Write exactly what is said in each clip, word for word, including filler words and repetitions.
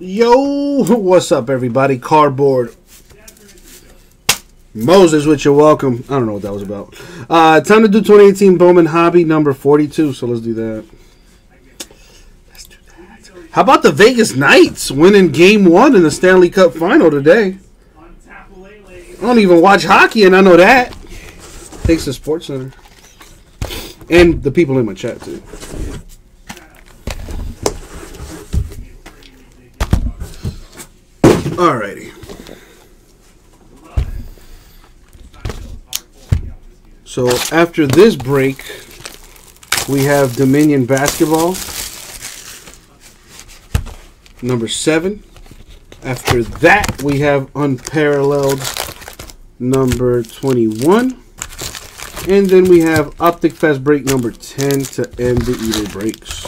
Yo, what's up, everybody? Cardboard Moses with your welcome. I don't know what that was about. Uh, time to do twenty eighteen Bowman Hobby number forty-two, so let's do that. Let's do that. How about the Vegas Knights winning game one in the Stanley Cup Final today? I don't even watch hockey, and I know that. Thanks to SportsCenter. And the people in my chat, too. Alrighty. So after this break, we have Dominion Basketball, number seven. After that, we have Unparalleled, number twenty-one. And then we have Optic Fest break number ten to end the eBay breaks.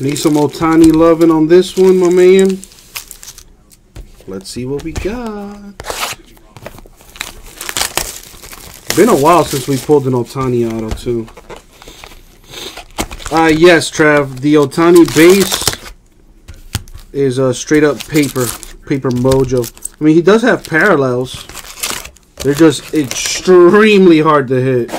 Need some Otani loving on this one, my man. Let's see what we got. Been a while since we pulled an Otani auto, too. Ah, uh, yes, Trav. The Otani base is a straight-up paper. Paper mojo. I mean, he does have parallels. They're just extremely hard to hit.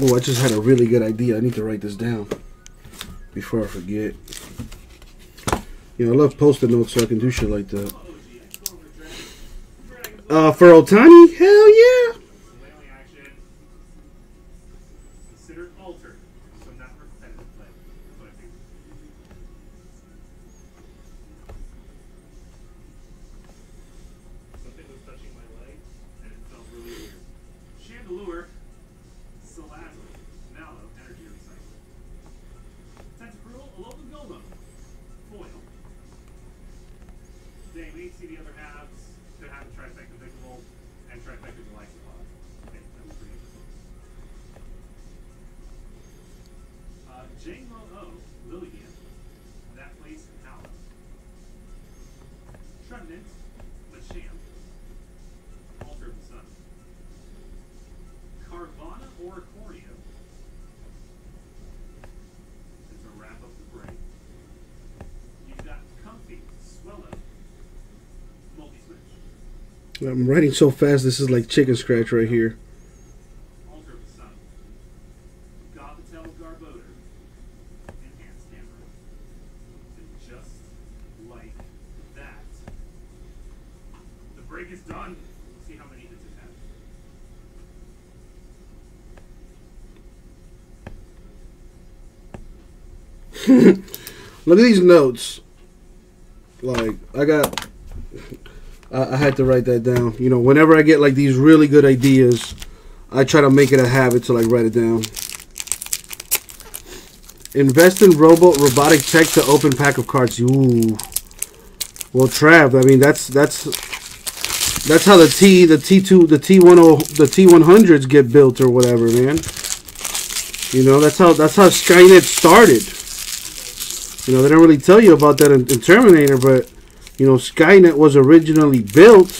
Oh, I just had a really good idea. I need to write this down before I forget. You know, I love post-it notes so I can do shit like that. Uh, for Otani? Hell yeah! I'm writing so fast, this is like chicken scratch right here. Look at these notes. Like, I got... I had to write that down. You know, whenever I get like these really good ideas, I try to make it a habit to like write it down. Invest in robo robotic tech to open pack of cards. Ooh. Well, Trav, I mean that's that's that's how the T the T two the T ten the T one hundreds get built or whatever, man. You know, that's how that's how Skynet started. You know, they don't really tell you about that in, in Terminator, but you know, Skynet was originally built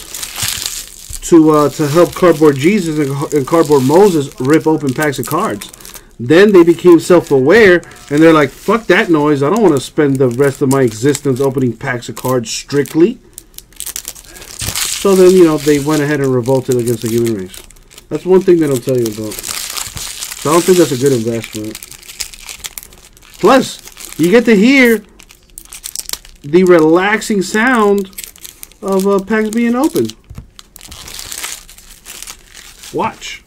to uh, to help Cardboard Jesus and, and Cardboard Moses rip open packs of cards. Then they became self-aware, and they're like, fuck that noise. I don't want to spend the rest of my existence opening packs of cards strictly. So then, you know, they went ahead and revolted against the human race. That's one thing they don't tell you about. So I don't think that's a good investment. Plus, you get to hear the relaxing sound of uh, packs being opened. watch.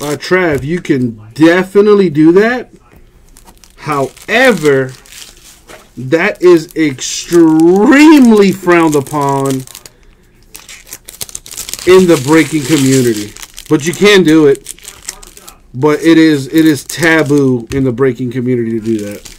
Uh, Trav, you can definitely do that. However, that is extremely frowned upon in the breaking community. But you can do it. But it is it is taboo in the breaking community to do that.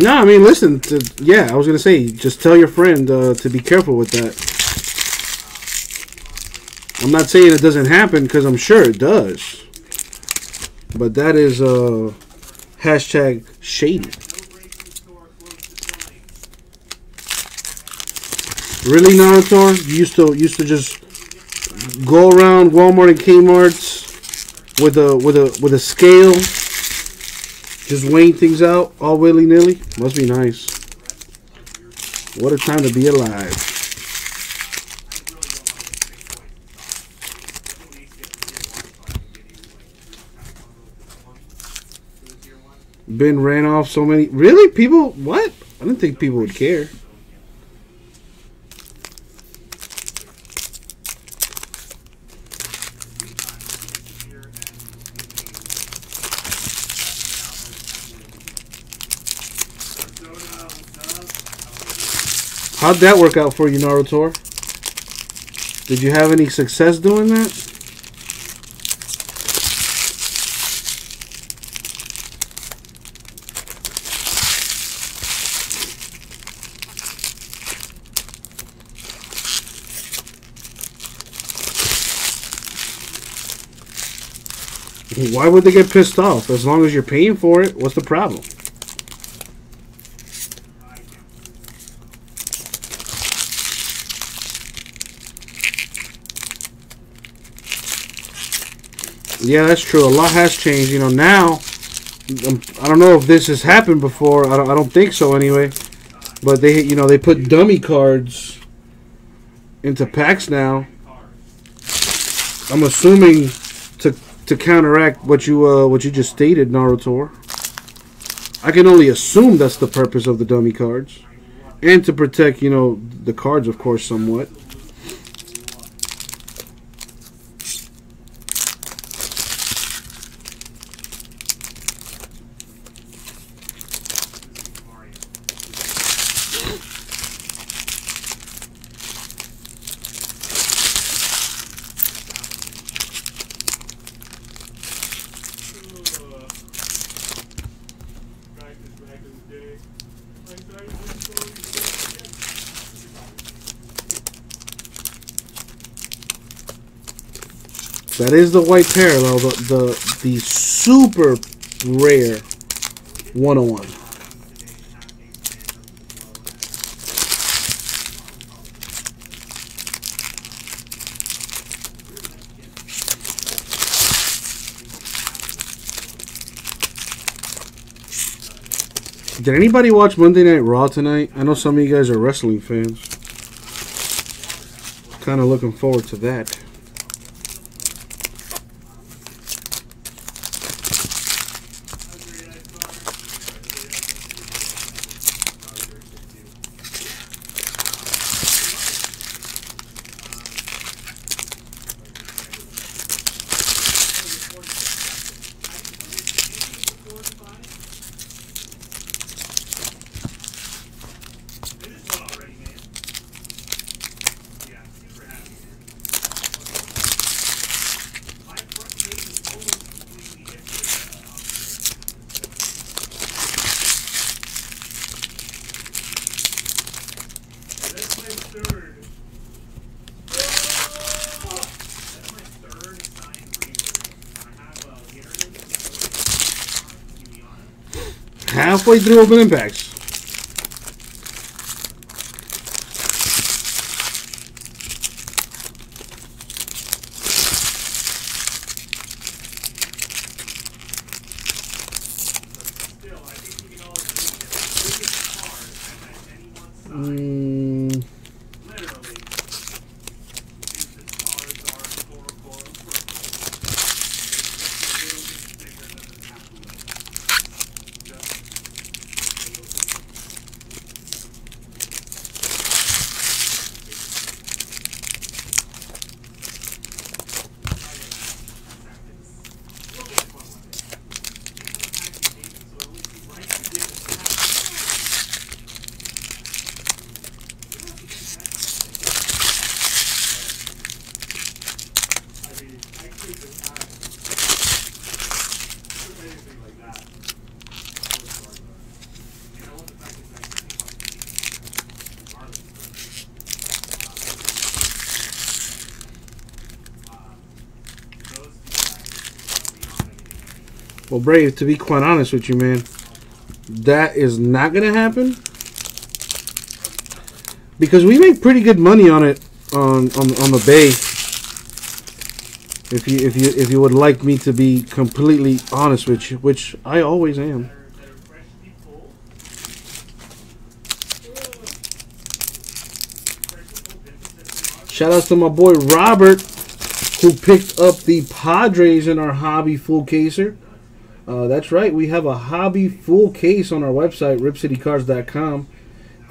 No, I mean, listen, to, yeah, I was going to say, just tell your friend uh, to be careful with that. I'm not saying it doesn't happen, because I'm sure it does. But that is uh, hashtag shady. Really, Naruto? You used to, used to just go around Walmart and Kmart's with a, with a, with a scale? Just weighing things out all willy-nilly. Must be nice. What a time to be alive. Ben ran off so many. Really? People? What? I didn't think people would care. How'd that work out for you, Naruto? Did you have any success doing that? Why would they get pissed off? As long as you're paying for it, what's the problem? Yeah, that's true. A lot has changed. You know, now, I don't know if this has happened before. I don't, I don't think so anyway. But they, you know, they put dummy cards into packs now. I'm assuming to to counteract what you uh, what you just stated, Naruto. I can only assume that's the purpose of the dummy cards, and to protect, you know, the cards, of course, somewhat. That is the white parallel, the the, the super rare one oh one. Did anybody watch Monday Night Raw tonight? I know some of you guys are wrestling fans. Kind of looking forward to that. halfway through open impacts. Well, Brave, to be quite honest with you, man, that is not going to happen because we make pretty good money on it on on on the bay. If you if you if you would like me to be completely honest with you, which I always am. Shout out to my boy Robert, who picked up the Padres in our hobby full caser. Uh, that's right. We have a hobby full case on our website, Rip City Cards dot com.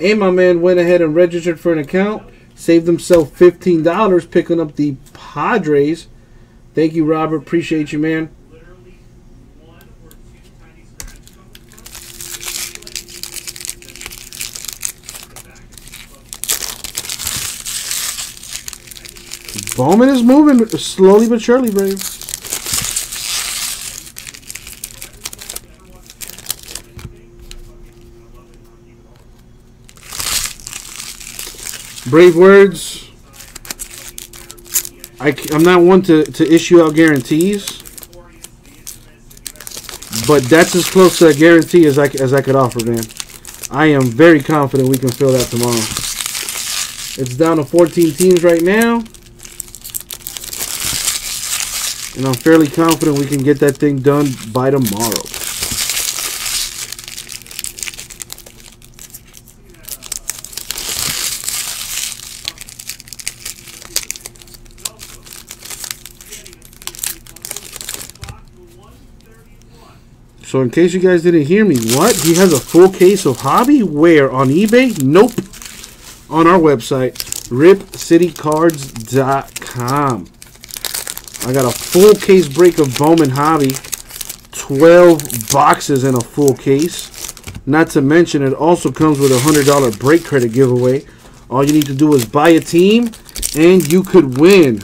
And my man went ahead and registered for an account, saved himself fifteen dollars picking up the Padres. Thank you, Robert. Appreciate you, man. Bowman is moving slowly but surely, Brave. Brave words. I, I'm not one to, to issue out guarantees, but that's as close to a guarantee as I, as I could offer, man. I am very confident we can fill that tomorrow. It's down to fourteen teams right now, and I'm fairly confident we can get that thing done by tomorrow. So in case you guys didn't hear me, what? He has a full case of hobby? Where? On eBay? Nope. On our website, Rip City Cards dot com. I got a full case break of Bowman Hobby. twelve boxes in a full case. Not to mention, it also comes with a one hundred dollar break credit giveaway. All you need to do is buy a team, and you could win.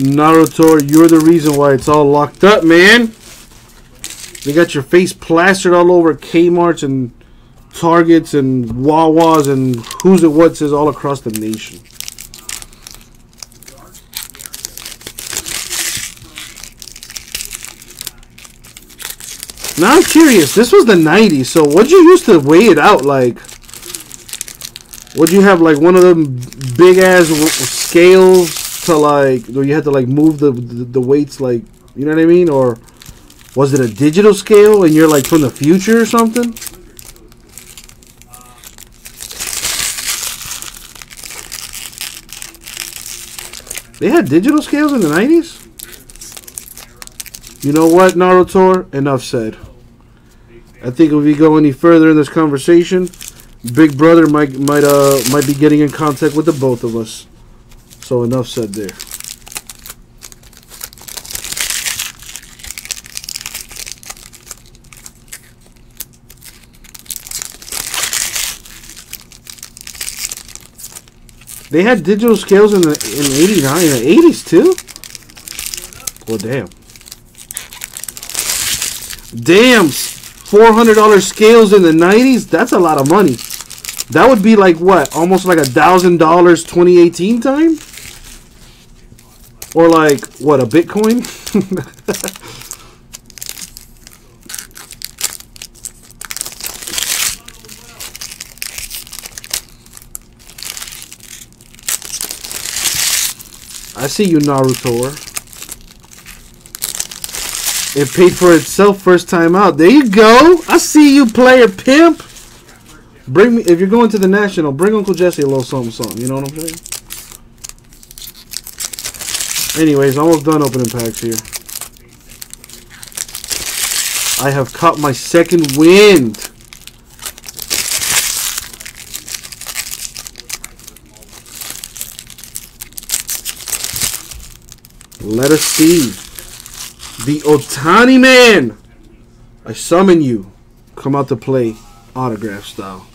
Naruto, you're the reason why it's all locked up, man. They got your face plastered all over Kmart's and Targets and Wawa's and who's it what's is all across the nation. Now I'm curious, this was the nineties, so what'd you used to weigh it out like? Would you have like one of them big ass scales to like, or you had to like move the, the the weights, like, you know what I mean? Or was it a digital scale and you're like from the future or something? They had digital scales in the nineties? You know what, Naruto? Enough said. I think if we go any further in this conversation, Big Brother might might uh might be getting in contact with the both of us. So enough said there. They had digital scales in the in eighty-nine, in the eighties too. Well, damn. Damn, four hundred dollar scales in the nineties. That's a lot of money. That would be like what, almost like a thousand dollars twenty eighteen time, or like what, a Bitcoin. I see you, Naruto. It paid for itself first time out. There you go. I see you, player pimp. Bring me, if you're going to the National, bring Uncle Jesse a little something, something. You know what I'm saying? Anyways, almost done opening packs here. I have caught my second wind. Let us see. The Otani Man. I summon you. Come out to play autograph style.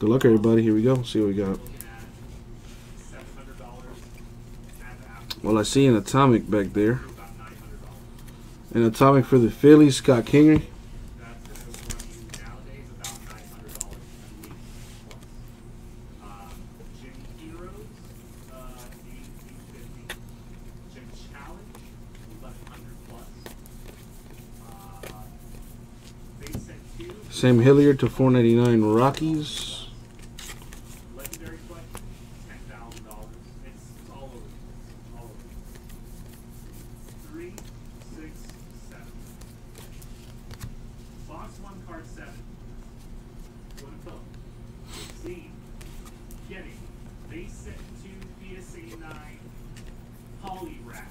Good luck, everybody. Here we go. See what we got. Well, I see an Atomic back there. An Atomic for the Phillies, Scott Kingery. Sam Hilliard to four ninety-nine Rockies. Legendary Flex, ten thousand dollars. It's all over. All over. Three, six, seven. Box one, card seven. One fill. Getting. Base set two, P S A nine. Poly rack.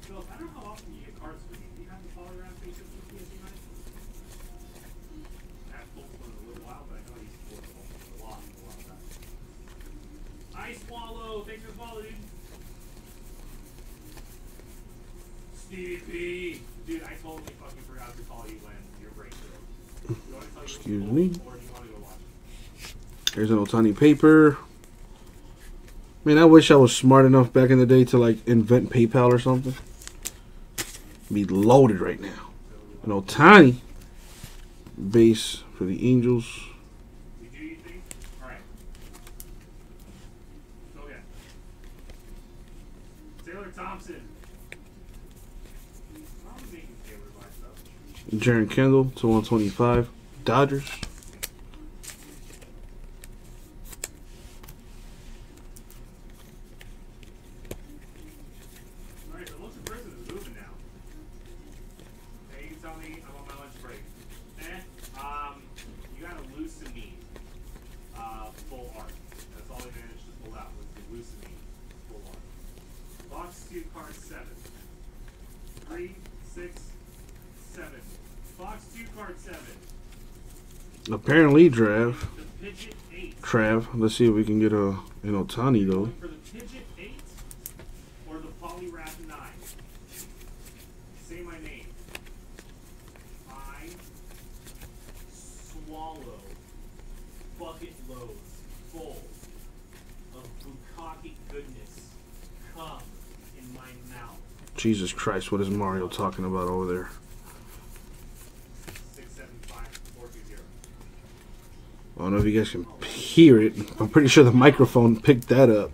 Phil, I don't know how often you get cards for these. Do you have the poly rack base set two, P S A nine? Thanks for following. Stevie P. Dude, I totally fucking forgot to call you when your breakthrough. You want to tell Excuse you me. Or do you want to go watch it? Here's an Otani paper. Man, I wish I was smart enough back in the day to like invent PayPal or something. Be loaded right now. An Otani base for the Angels. Jaren Kendall to one twenty-five Dodgers. All right, the local person is moving now. Hey, you tell me I'm on my lunch break. Eh, um, you gotta loosen me, uh, full art. That's all I managed to pull out was the loosen me full art. Box two, card seven. Three, six, seven. Box two, card seven. Apparently, Trav. Trav, let's see if we can get a an Otani though. For the Pidget eight or the Polyrath nine. Say my name. I swallow bucket loads full of bukkake goodness. Come in my mouth. Jesus Christ! What is Mario talking about over there? I don't know if you guys can hear it. I'm pretty sure the microphone picked that up.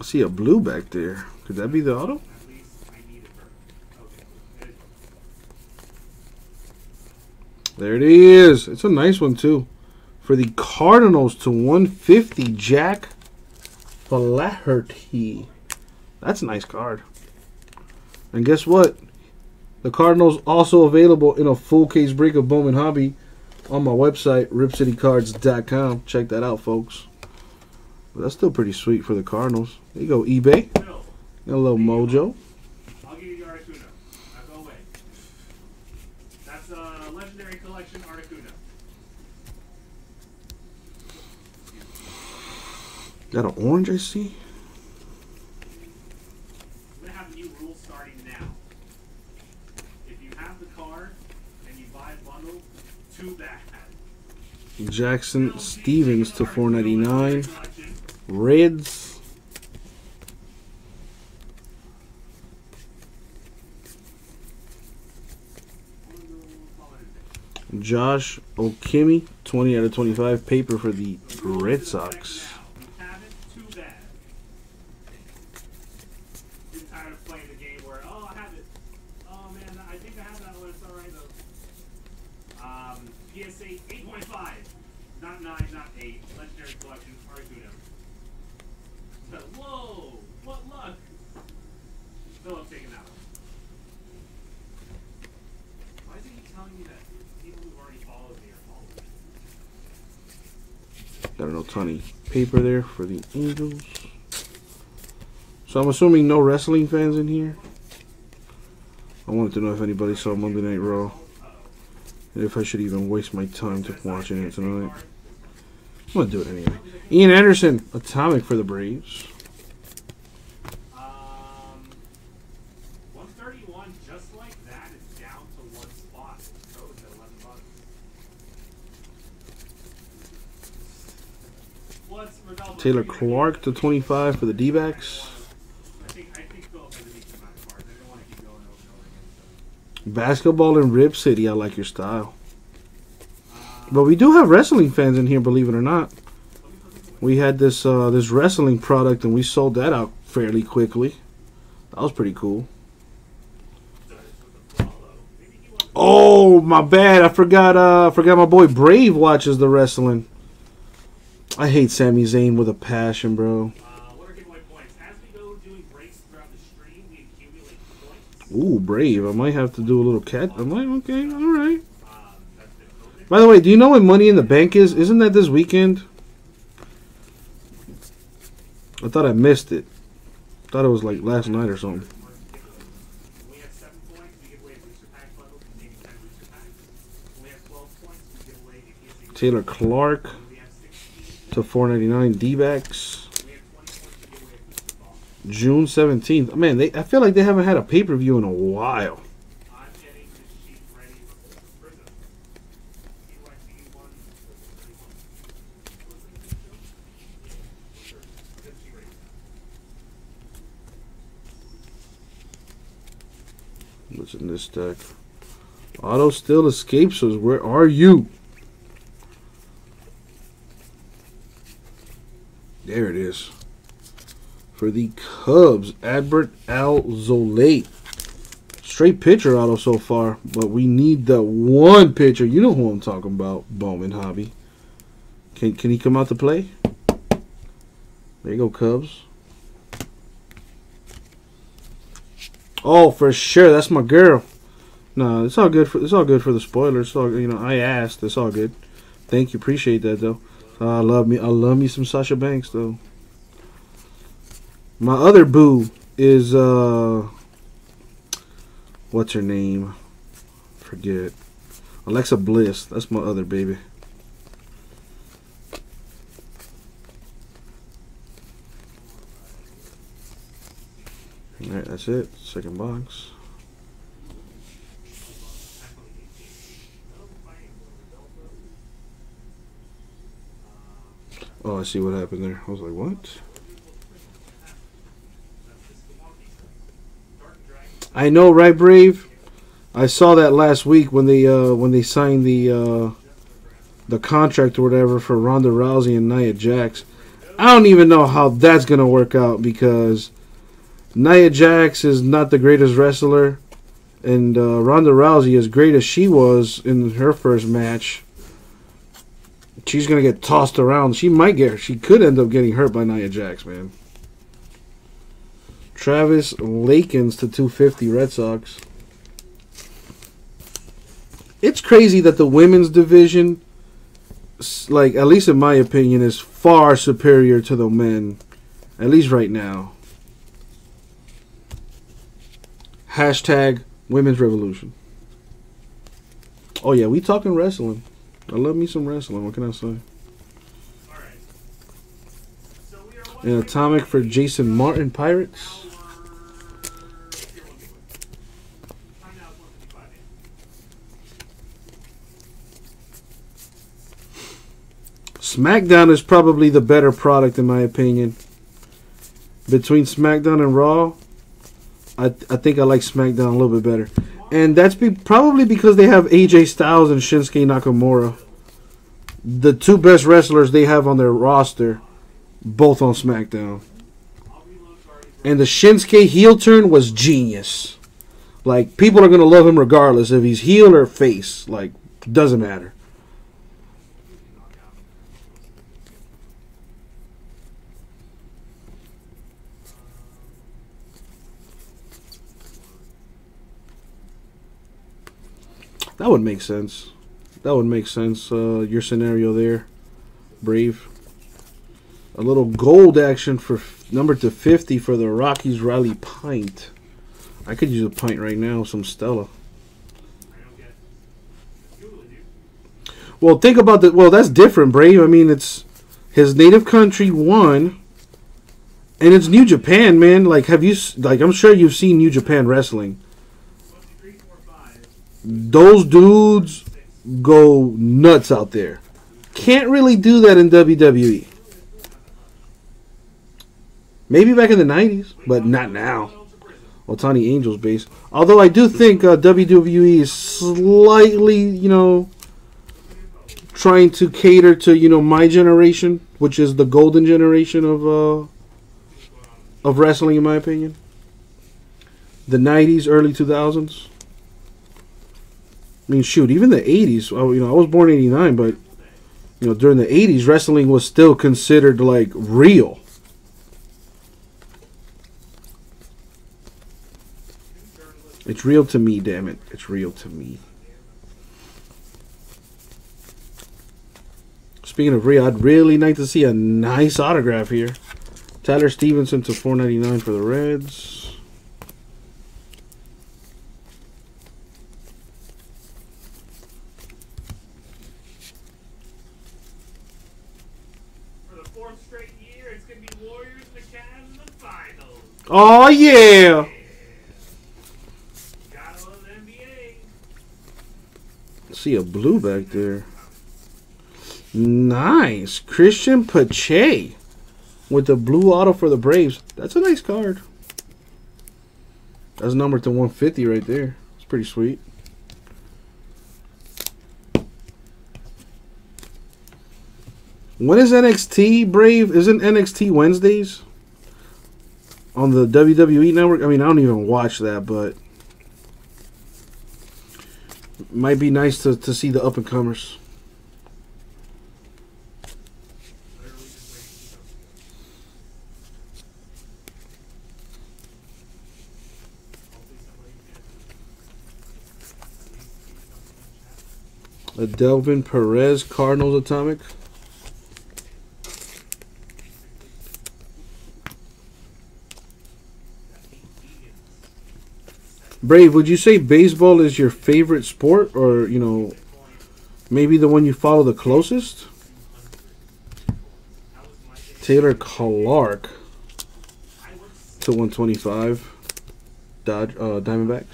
I see a blue back there. Could that be the auto? There it is. It's a nice one, too. For the Cardinals to one fifty, Jack Flaherty. That's a nice card. And guess what? The Cardinals also available in a full case break of Bowman Hobby on my website, Rip City Cards dot com. Check that out, folks. But that's still pretty sweet for the Cardinals. There you go, eBay. And a little mojo. I'll give you the that an orange I see? We're gonna have a new rule starting now. If you have the card and you buy a bundle, too bad. Jackson Stevens to four ninety-nine. Reds. Josh O'Kimmie, twenty out of twenty-five, paper for the Red Sox. Paper there for the Angels. So I'm assuming no wrestling fans in here. I wanted to know if anybody saw Monday Night Raw and if I should even waste my time to watching it tonight. I'm gonna do it anyway. Ian Anderson, atomic for the Braves. Taylor Clark to twenty-five for the D-backs. Basketball in Rip City. I like your style. But we do have wrestling fans in here, believe it or not. We had this uh, this wrestling product, and we sold that out fairly quickly. That was pretty cool. Oh, my bad. I forgot. Uh, I forgot my boy Brave watches the wrestling. I hate Sami Zayn with a passion, bro. Ooh, Brave. I might have to do a little cat. I might, okay, alright. By the way, do you know what Money in the Bank is? Isn't that this weekend? I thought I missed it. I thought it was like last night or something. Taylor Clark to four ninety-nine D-backs. June seventeenth. Oh, man, they, I feel like they haven't had a pay-per-view in a while. What's in this deck? Auto still escapes us. Where are you? There it is. For the Cubs, Adbert Alzolay. Straight pitcher auto so far, but we need the one pitcher. You know who I'm talking about, Bowman Hobby. Can, can he come out to play? There you go, Cubs. Oh, for sure. That's my girl. No, it's all good for, it's all good for the spoilers. It's all, you know, I asked. It's all good. Thank you. Appreciate that, though. I love me. I love me some Sasha Banks, though. My other boo is uh, what's her name? Forget. Alexa Bliss. That's my other baby. All right, that's it. Second box. Oh, I see what happened there. I was like, what? I know, right, Brave? I saw that last week when they uh, when they signed the uh, the contract or whatever for Ronda Rousey and Nia Jax. I don't even know how that's gonna work out because Nia Jax is not the greatest wrestler, and uh, Ronda Rousey, as great as she was in her first match, she's going to get tossed around. She might get, she could end up getting hurt by Nia Jax, man. Travis Lakens to two fifty, Red Sox. It's crazy that the women's division, like, at least in my opinion, is far superior to the men, at least right now. Hashtag Women's Revolution. Oh, yeah, we talking wrestling. I love me some wrestling. What can I say? All right. So we are An Atomic for Jason Martin, Pirates. SmackDown is probably the better product in my opinion. Between SmackDown and Raw, I, th I think I like SmackDown a little bit better. And that's be probably because they have A J Styles and Shinsuke Nakamura. The two best wrestlers they have on their roster, both on SmackDown. And the Shinsuke heel turn was genius. Like, people are going to love him regardless if he's heel or face. Like, doesn't matter. That would make sense. That would make sense, uh, your scenario there. Brave. A little gold action for number to fifty for the Rockies, Riley Pint. I could use a pint right now, some Stella. Well, think about that. Well, that's different, Brave. I mean, it's his native country won, and it's New Japan, man. Like, have you? Like, I'm sure you've seen New Japan wrestling. Those dudes go nuts out there. Can't really do that in W W E. Maybe back in the nineties, but not now. Otani Angels base. Although I do think uh, W W E is slightly, you know, trying to cater to, you know, my generation, which is the golden generation of uh, of wrestling, in my opinion. The nineties, early two thousands. I mean, shoot, even the eighties, you know, I was born in eighty-nine, but, you know, during the eighties, wrestling was still considered, like, real. It's real to me, damn it. It's real to me. Speaking of real, I'd really like to see a nice autograph here. Tyler Stevenson to four ninety-nine for the Reds. Oh, yeah. Gotta love N B A. See a blue back there. Nice. Christian Pache with the blue auto for the Braves. That's a nice card. That's numbered to one fifty right there. It's pretty sweet. When is N X T, Brave? Isn't N X T Wednesdays? On the W W E network? I mean, I don't even watch that, but it might be nice to, to see the up-and-comers. A Delvin Perez Cardinals Atomic. Brave, would you say baseball is your favorite sport, or, you know, maybe the one you follow the closest? Taylor Clark to one twenty-five, Dodge, uh, Diamondbacks.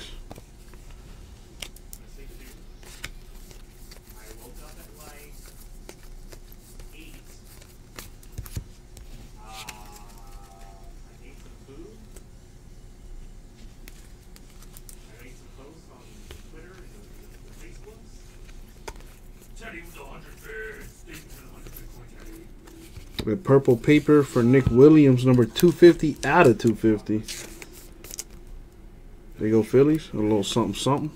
With purple paper for Nick Williams, number two fifty out of two fifty. There you go, Phillies. A little something, something.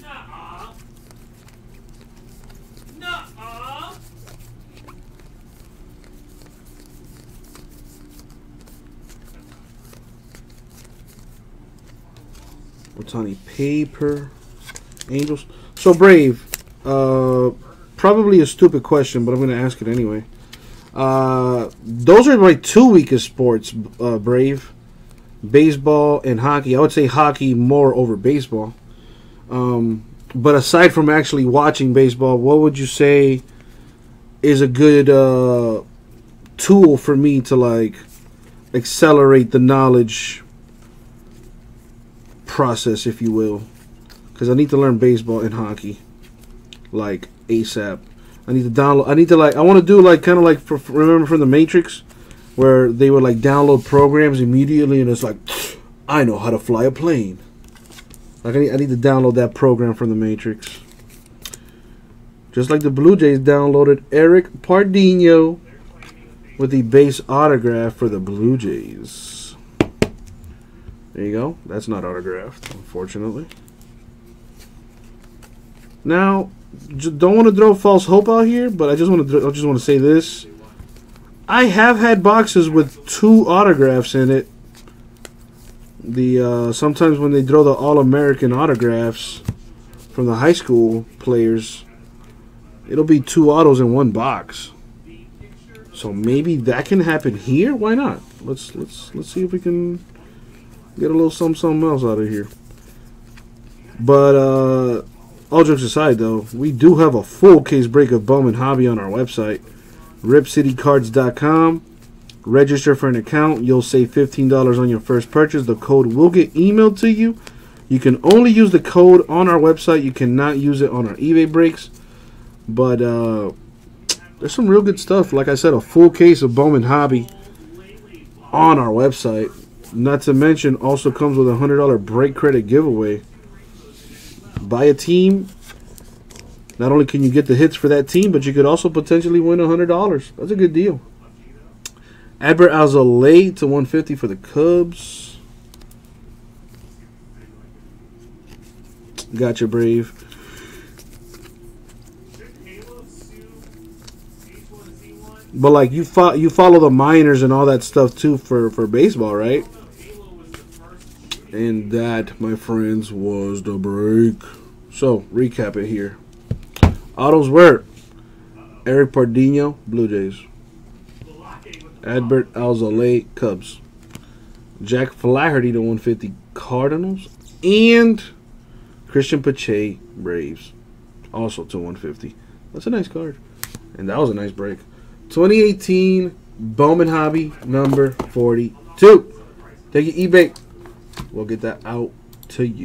Nuh-uh. Nuh-uh. Otani paper, Angels. So Brave, uh, probably a stupid question, but I'm going to ask it anyway. Uh, those are my two weakest sports, uh, Brave, baseball and hockey. I would say hockey more over baseball. Um, but aside from actually watching baseball, what would you say is a good uh, tool for me to like accelerate the knowledge process, if you will? Because I need to learn baseball and hockey, like ASAP. I need to download. I need to like. I want to do like kind of like for, remember from the Matrix, where they would like download programs immediately, and it's like, I know how to fly a plane. Like I need, I need to download that program from the Matrix. Just like the Blue Jays downloaded Eric Pardino with the base autograph for the Blue Jays. There you go. That's not autographed, unfortunately. Now, don't want to throw false hope out here, but I just want to I just want to say this. I have had boxes with two autographs in it. The uh, sometimes when they throw the All-American autographs from the high school players, it'll be two autos in one box. So maybe that can happen here. Why not? Let's let's let's see if we can get a little something something else out of here. But uh, all jokes aside, though, we do have a full case break of Bowman Hobby on our website, Rip City Cards dot com. Register for an account. You'll save fifteen dollars on your first purchase. The code will get emailed to you. You can only use the code on our website. You cannot use it on our eBay breaks. But uh, there's some real good stuff. Like I said, a full case of Bowman Hobby on our website. Not to mention, also comes with a one hundred dollar break credit giveaway. Buy a team. Not only can you get the hits for that team, but you could also potentially win one hundred dollars. That's a good deal. Adbert Alzolay to one fifty for the Cubs. Gotcha, Brave. But like you, fo you follow the minors and all that stuff too for for baseball, right? And that, my friends, was the break. So recap it here. Autos were Eric Pardino, Blue Jays. Adbert Alzolay, Cubs. Jack Flaherty to one fifty, Cardinals. And Christian Pache, Braves, also to one fifty. That's a nice card. And that was a nice break. twenty eighteen Bowman Hobby number forty-two. Take your eBay. We'll get that out to you.